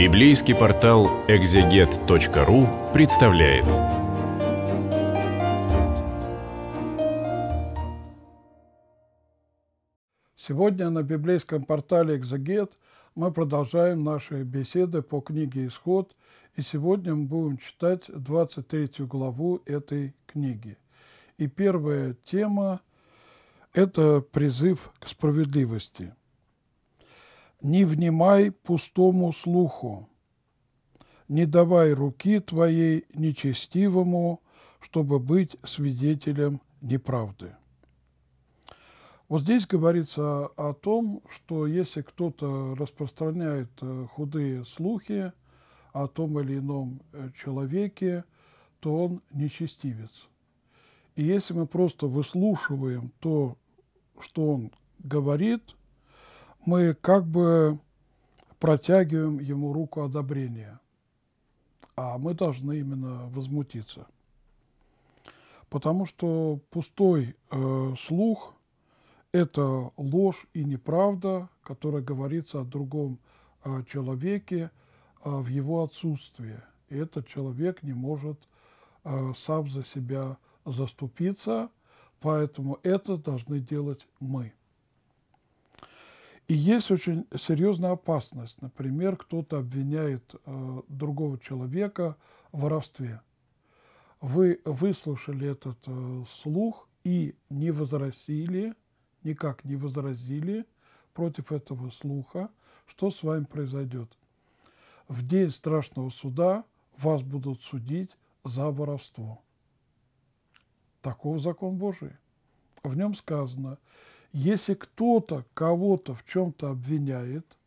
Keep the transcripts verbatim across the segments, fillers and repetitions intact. Библейский портал экзегет точка ру представляет. Сегодня на библейском портале «Экзегет» мы продолжаем наши беседы по книге «Исход», и сегодня мы будем читать двадцать третью главу этой книги. И первая тема – это призыв к справедливости. «Не внимай пустому слуху, не давай руки твоей нечестивому, чтобы быть свидетелем неправды». Вот здесь говорится о том, что если кто-то распространяет худые слухи о том или ином человеке, то он нечестивец. И если мы просто выслушиваем то, что он говорит, мы как бы протягиваем ему руку одобрения, а мы должны именно возмутиться. Потому что пустой э, слух – это ложь и неправда, которая говорится о другом э, человеке э, в его отсутствии. И этот человек не может э, сам за себя заступиться, поэтому это должны делать мы. И есть очень серьезная опасность. Например, кто-то обвиняет э, другого человека в воровстве. Вы выслушали этот э, слух и не возразили, никак не возразили против этого слуха. Что с вами произойдет? В день страшного суда вас будут судить за воровство. Таков закон Божий. В нем сказано: если кто-то кого-то в чем-то обвиняет,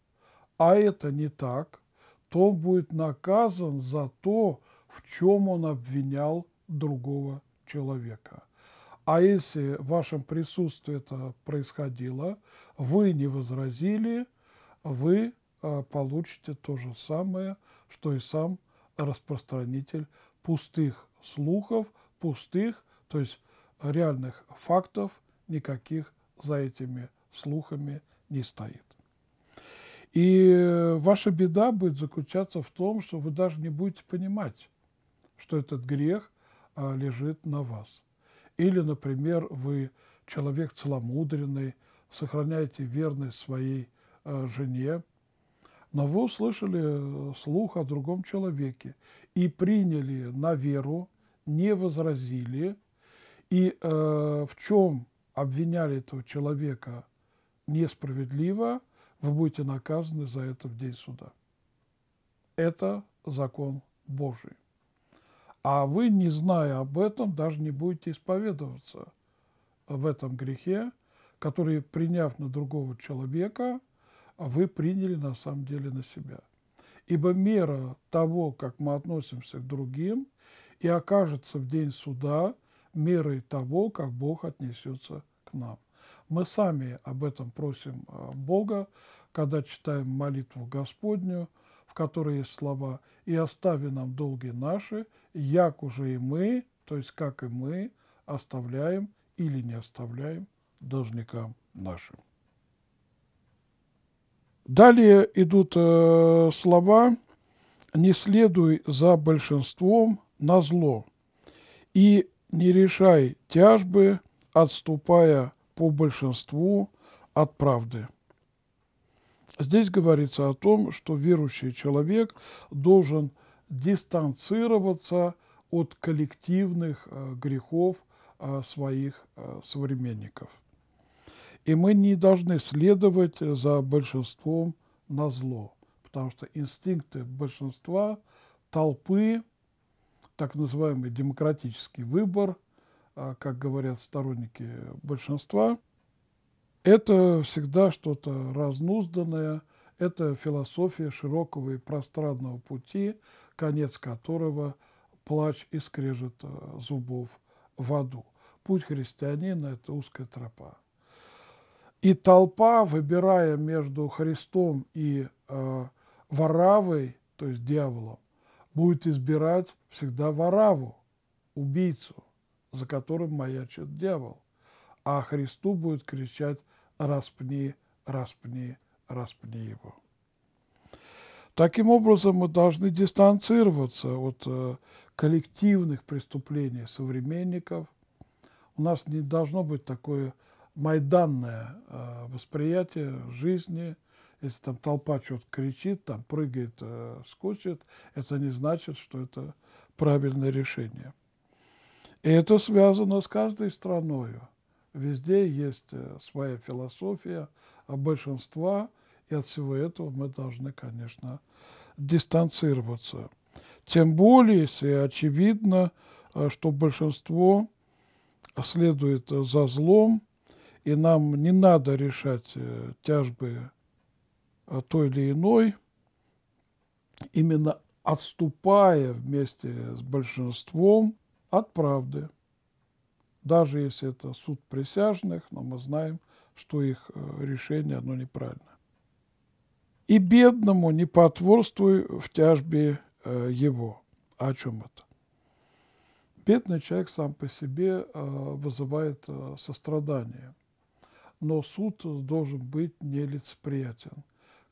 а это не так, то он будет наказан за то, в чем он обвинял другого человека. А если в вашем присутствии это происходило, вы не возразили, вы получите то же самое, что и сам распространитель пустых слухов, пустых, то есть реальных фактов никаких за этими слухами не стоит. И ваша беда будет заключаться в том, что вы даже не будете понимать, что этот грех а, лежит на вас. Или, например, вы человек целомудренный, сохраняете верность своей а, жене, но вы услышали слух о другом человеке и приняли на веру, не возразили, и а, в чем обвиняли этого человека несправедливо, вы будете наказаны за это в день суда. Это закон Божий. А вы, не зная об этом, даже не будете исповедоваться в этом грехе, который, приняв на другого человека, вы приняли на самом деле на себя. Ибо мера того, как мы относимся к другим, и окажется в день суда мерой того, как Бог отнесется к нам. Мы сами об этом просим Бога, когда читаем молитву Господню, в которой есть слова: «И остави нам долги наши, як уже и мы», то есть как и мы, оставляем или не оставляем должникам нашим. Далее идут слова: «Не следуй за большинством на зло, и не решай тяжбы, отступая по большинству от правды». Здесь говорится о том, что верующий человек должен дистанцироваться от коллективных грехов своих современников. И мы не должны следовать за большинством на зло, потому что инстинкты большинства, толпы, так называемый демократический выбор, как говорят сторонники большинства, это всегда что-то разнузданное, это философия широкого и пространного пути, конец которого – плач и скрежет зубов в аду. Путь христианина – это узкая тропа. И толпа, выбирая между Христом и э, Варавой, то есть дьяволом, будет избирать всегда Вараву, убийцу, за которым маячит дьявол. А Христу будет кричать: «Распни, распни, распни его». Таким образом, мы должны дистанцироваться от коллективных преступлений современников. У нас не должно быть такое майданное восприятие жизни. Если там толпа что-то кричит, там прыгает, скучит, это не значит, что это правильное решение. И это связано с каждой страной. Везде есть своя философия большинства, и от всего этого мы должны, конечно, дистанцироваться. Тем более, если очевидно, что большинство следует за злом, и нам не надо решать тяжбы той или иной, именно отступая вместе с большинством от правды. Даже если это суд присяжных, но мы знаем, что их решение, оно неправильно. «И бедному не потворствуй в тяжбе его». О чем это? Бедный человек сам по себе вызывает сострадание, но суд должен быть нелицеприятен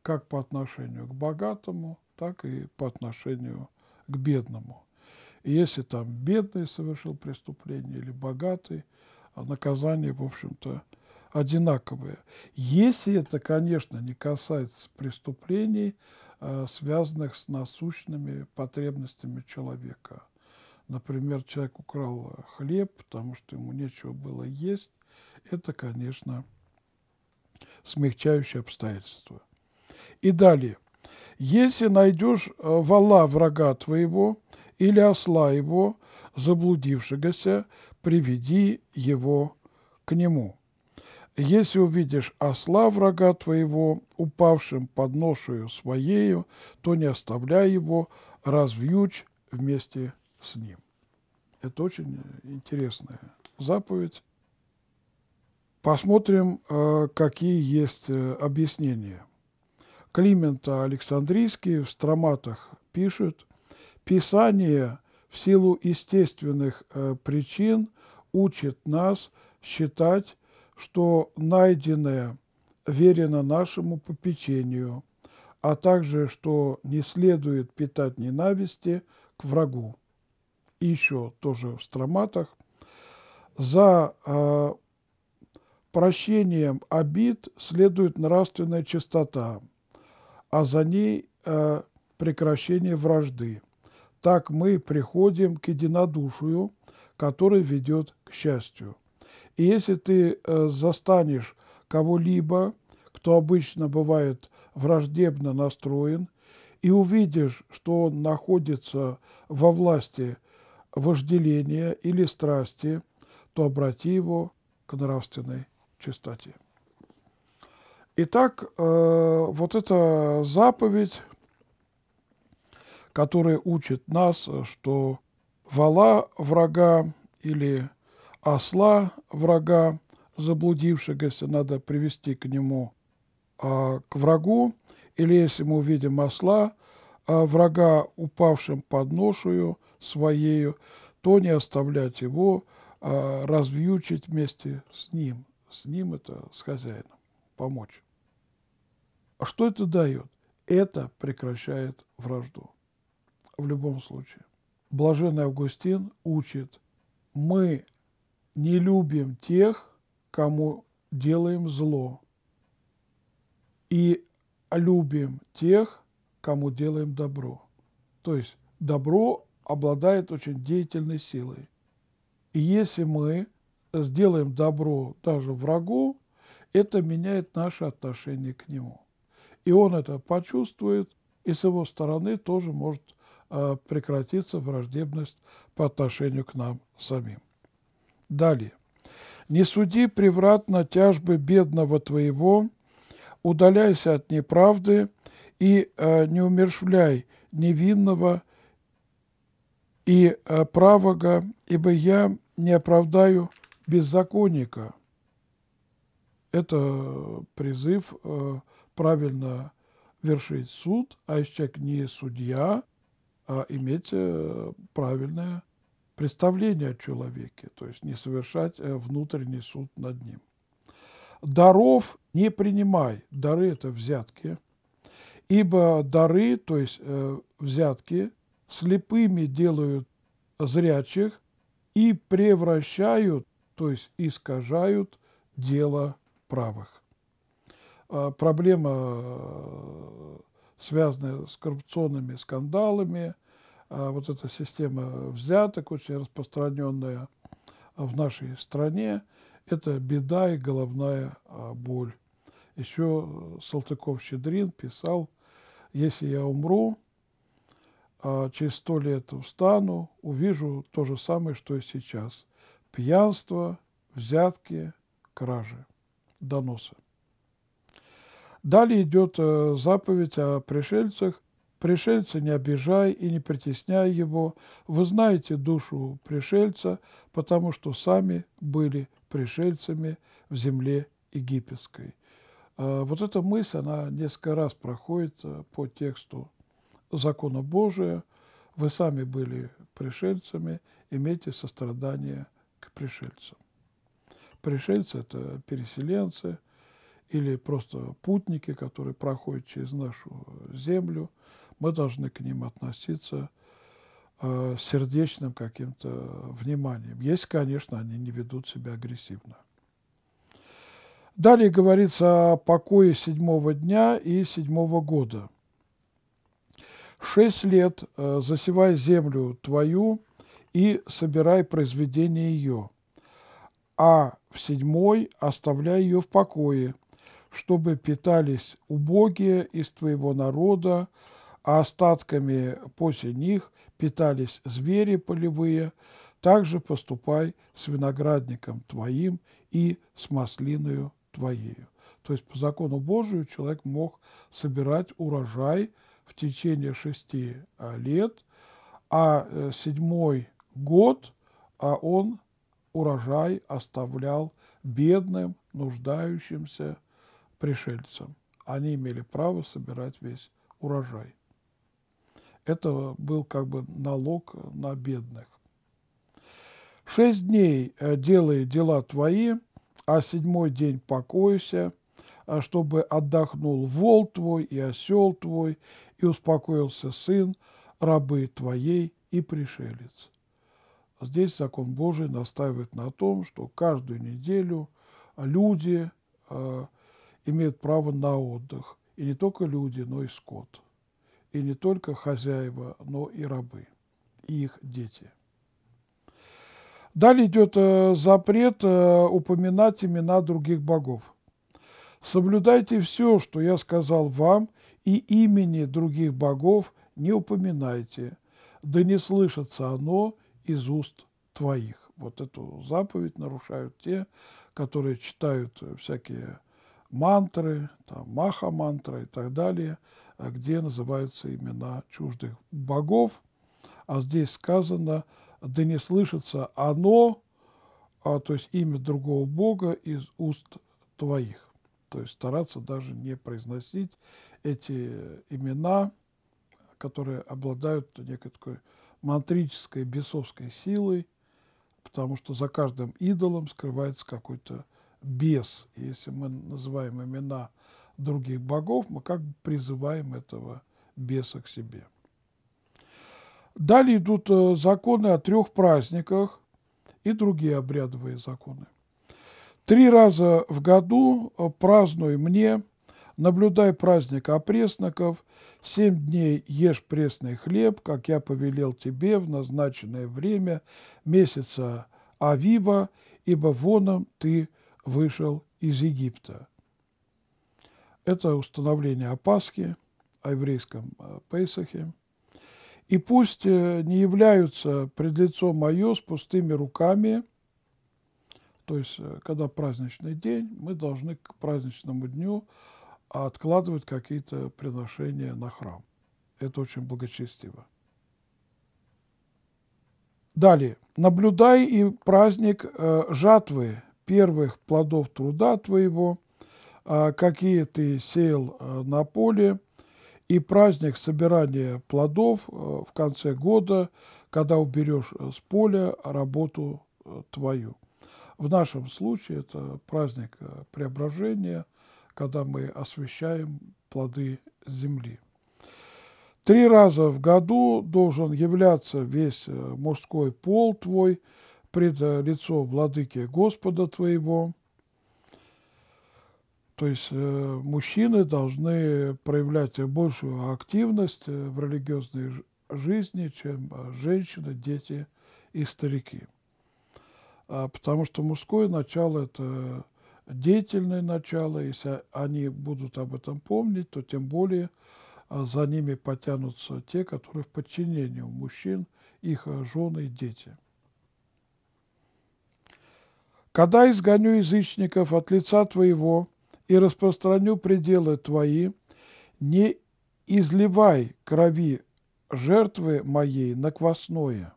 как по отношению к богатому, так и по отношению к бедному. И если там бедный совершил преступление или богатый, наказание, в общем-то, одинаковое. Если это, конечно, не касается преступлений, связанных с насущными потребностями человека. Например, человек украл хлеб, потому что ему нечего было есть. Это, конечно, смягчающее обстоятельство. И далее. «Если найдешь вола врага твоего или осла его, заблудившегося, приведи его к нему. Если увидишь осла врага твоего, упавшим под ношею своею, то не оставляй его, развьючь вместе с ним». Это очень интересная заповедь. Посмотрим, какие есть объяснения. Климент Александрийский в «Строматах» пишет: «Писание в силу естественных причин учит нас считать, что найденное верено нашему попечению, а также, что не следует питать ненависти к врагу». И еще тоже в «Строматах»: «За э, прощением обид следует нравственная чистота, а за ней э, прекращение вражды. Так мы приходим к единодушию, который ведет к счастью. И если ты застанешь кого-либо, кто обычно бывает враждебно настроен, и увидишь, что он находится во власти вожделения или страсти, то обрати его к нравственной чистоте». Итак, вот эта заповедь, которая учит нас, что вола врага или осла врага, заблудившегося, надо привести к нему, к врагу, или если мы увидим осла врага, упавшим под ношею своею, то не оставлять его, развьючить вместе с ним. С ним это, с хозяином, помочь. Что это дает? Это прекращает вражду. В любом случае. Блаженный Августин учит: мы не любим тех, кому делаем зло, и любим тех, кому делаем добро. То есть добро обладает очень деятельной силой. И если мы сделаем добро даже врагу, это меняет наше отношение к нему. И он это почувствует, и с его стороны тоже может прекратиться враждебность по отношению к нам самим. Далее. «Не суди превратно тяжбы бедного твоего, удаляйся от неправды и э, не умершвляй невинного и э, правого, ибо я не оправдаю беззаконника». Это призыв э, правильно вершить суд, а если человек не судья, а иметь э, правильное представление о человеке, то есть не совершать внутренний суд над ним. «Даров не принимай». Дары – это взятки. Ибо дары, то есть э, взятки, слепыми делают зрячих и превращают, то есть искажают дело правых. Э, проблема, э, связанная с коррупционными скандалами, э, вот эта система взяток, очень распространенная в нашей стране, это беда и головная э, боль. Еще Салтыков-Щедрин писал: «Если я умру, через сто лет встану, увижу то же самое, что и сейчас. Пьянство, взятки, кражи, доносы». Далее идет заповедь о пришельцах. «Пришельца не обижай и не притесняй его. Вы знаете душу пришельца, потому что сами были пришельцами в земле египетской». Вот эта мысль, она несколько раз проходит по тексту закона Божия. Вы сами были пришельцами, имейте сострадание к пришельцам. Пришельцы – это переселенцы или просто путники, которые проходят через нашу землю. Мы должны к ним относиться с сердечным каким-то вниманием, если, конечно, они не ведут себя агрессивно. Далее говорится о покое седьмого дня и седьмого года. «Шесть лет засевай землю твою и собирай произведение ее, а в седьмой оставляй ее в покое, чтобы питались убогие из твоего народа, а остатками после них питались звери полевые. Также поступай с виноградником твоим и с маслиною твоею». То есть по закону Божию человек мог собирать урожай в течение шести лет, а седьмой год а он урожай оставлял бедным, нуждающимся пришельцам. Они имели право собирать весь урожай. Это был как бы налог на бедных. «Шесть дней делай дела твои, а седьмой день покойся, чтобы отдохнул вол твой и осел твой, и успокоился сын рабы твоей и пришелец». Здесь закон Божий настаивает на том, что каждую неделю люди э, имеют право на отдых. И не только люди, но и скот. И не только хозяева, но и рабы, и их дети. Далее идет запрет упоминать имена других богов. «Соблюдайте все, что я сказал вам, и имени других богов не упоминайте, да не слышится оно из уст твоих». Вот эту заповедь нарушают те, которые читают всякие мантры, там, маха-мантра и так далее, где называются имена чуждых богов, а здесь сказано: «Да не слышится оно, а, то есть имя другого бога, из уст твоих». То есть стараться даже не произносить эти имена, которые обладают некой такой мантрической, бесовской силой, потому что за каждым идолом скрывается какой-то бес. И если мы называем имена других богов, мы как бы призываем этого беса к себе. Далее идут законы о трех праздниках и другие обрядовые законы. «Три раза в году празднуй мне, наблюдай праздник опресноков, семь дней ешь пресный хлеб, как я повелел тебе в назначенное время месяца Авиба, ибо воном ты вышел из Египта». Это установление о Пасхе, о еврейском Песахе. «И пусть не являются пред лицом мое с пустыми руками». То есть, когда праздничный день, мы должны к праздничному дню откладывать какие-то приношения на храм. Это очень благочестиво. Далее. «Наблюдай и праздник жатвы первых плодов труда твоего, какие ты сеял на поле, и праздник собирания плодов в конце года, когда уберешь с поля работу твою». В нашем случае это праздник преображения, когда мы освящаем плоды земли. Три раза в году должен являться весь мужской пол твой пред лицо владыки Господа твоего. То есть мужчины должны проявлять большую активность в религиозной жизни, чем женщины, дети и старики. Потому что мужское начало – это деятельное начало. Если они будут об этом помнить, то тем более за ними потянутся те, которые в подчинении у мужчин, их жены и дети. «Когда изгоню язычников от лица твоего и распространю пределы твои, не изливай крови жертвы моей на квасное,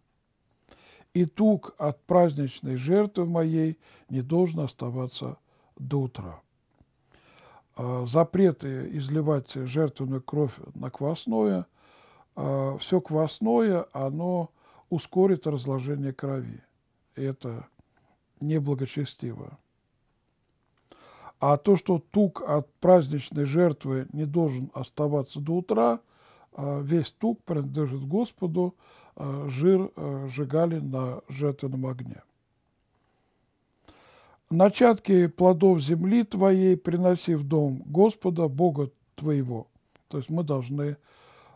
и тук от праздничной жертвы моей не должен оставаться до утра». Запреты изливать жертвенную кровь на квасное, все квасное, оно ускорит разложение крови. Это неблагочестиво. А то, что тук от праздничной жертвы не должен оставаться до утра, весь тук принадлежит Господу, жир сжигали на жертвенном огне. «Начатки плодов земли твоей приноси в дом Господа, Бога твоего». То есть мы должны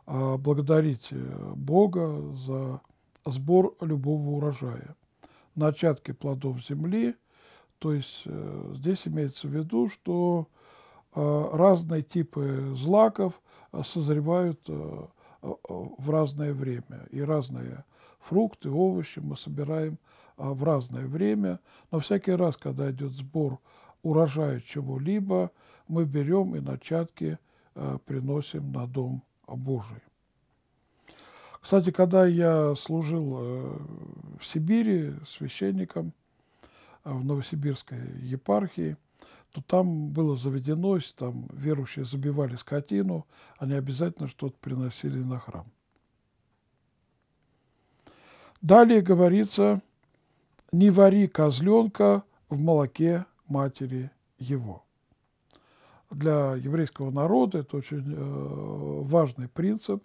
благодарить Бога за сбор любого урожая. Начатки плодов земли, то есть здесь имеется в виду, что разные типы злаков созревают в разное время, и разные фрукты, овощи мы собираем в разное время, но всякий раз, когда идет сбор урожая чего-либо, мы берем и начатки э, приносим на Дом Божий. Кстати, когда я служил э, в Сибири священником э, в Новосибирской епархии, то там было заведено, там верующие забивали скотину, они обязательно что-то приносили на храм. Далее говорится: «Не вари козленка в молоке матери его». Для еврейского народа это очень важный принцип,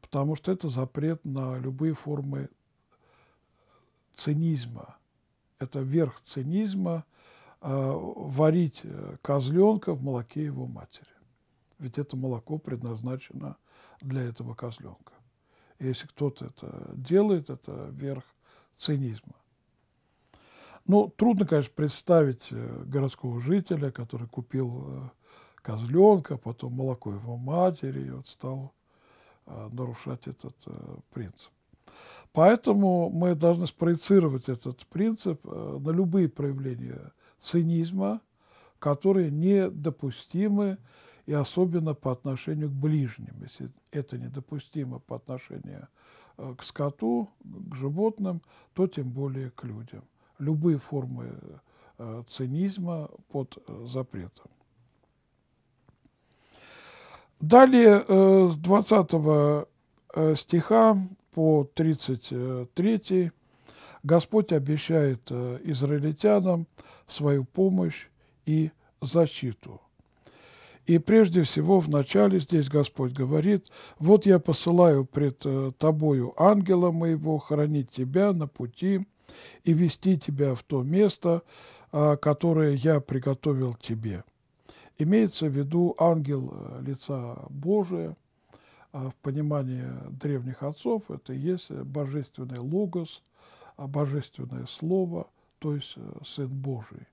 потому что это запрет на любые формы цинизма. Это верх цинизма – варить козленка в молоке его матери. Ведь это молоко предназначено для этого козленка. Если кто-то это делает, это верх цинизма. Ну, трудно, конечно, представить городского жителя, который купил козленка, потом молоко его матери, и вот стал нарушать этот принцип. Поэтому мы должны спроецировать этот принцип на любые проявления цинизма, которые недопустимы, и особенно по отношению к ближним. Если это недопустимо по отношению к скоту, к животным, то тем более к людям. Любые формы цинизма под запретом. Далее с двадцатого стиха по тридцать третий Господь обещает израильтянам свою помощь и защиту. И прежде всего в начале здесь Господь говорит: «Вот я посылаю пред тобою ангела моего хранить тебя на пути и вести тебя в то место, которое я приготовил тебе». Имеется в виду ангел лица Божия, в понимании древних отцов, это и есть божественный логос, божественное слово, то есть Сын Божий.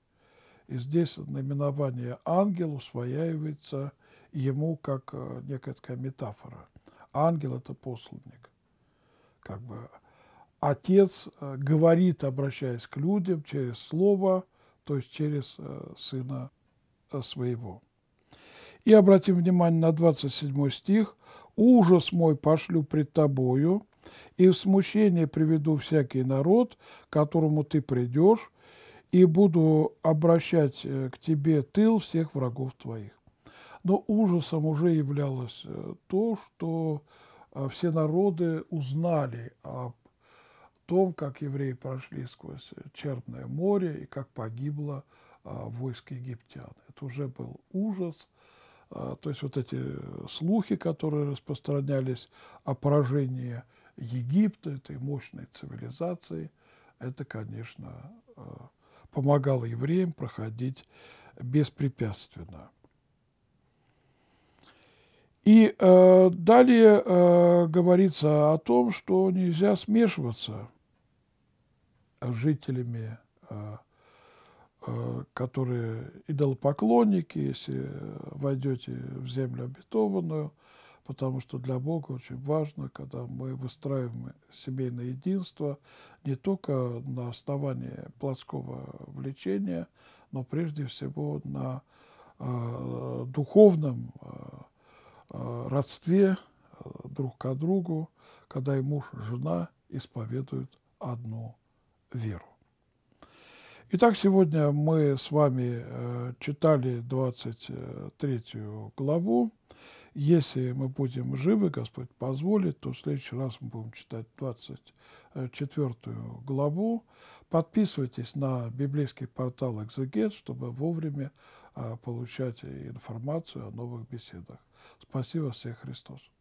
И здесь наименование ангел усваивается ему как некая такая метафора. Ангел – это посланник, как бы. Отец говорит, обращаясь к людям, через Слово, то есть через Сына Своего. И обратим внимание на двадцать седьмой стих. «Ужас мой пошлю пред тобою, и в смущение приведу всякий народ, к которому ты придешь, и буду обращать к тебе тыл всех врагов твоих». Но ужасом уже являлось то, что все народы узнали об том, как евреи прошли сквозь Черное море и как погибло а, войско египтян. Это уже был ужас То есть вот эти слухи, которые распространялись о поражении Египта, этой мощной цивилизации, это, конечно, помогало евреям проходить беспрепятственно. И э, далее э, говорится о том, что нельзя смешиваться с жителями, э, э, которые идолопоклонники, если войдете в землю обетованную, потому что для Бога очень важно, когда мы выстраиваем семейное единство не только на основании плотского влечения, но прежде всего на э, духовном э, родстве друг к другу, когда и муж, и жена исповедуют одну веру. Итак, сегодня мы с вами читали двадцать третью главу. Если мы будем живы, Господь позволит, то в следующий раз мы будем читать двадцать четвёртую главу. Подписывайтесь на библейский портал «Экзегет», чтобы вовремя получать информацию о новых беседах. Спасибо, всех Христос!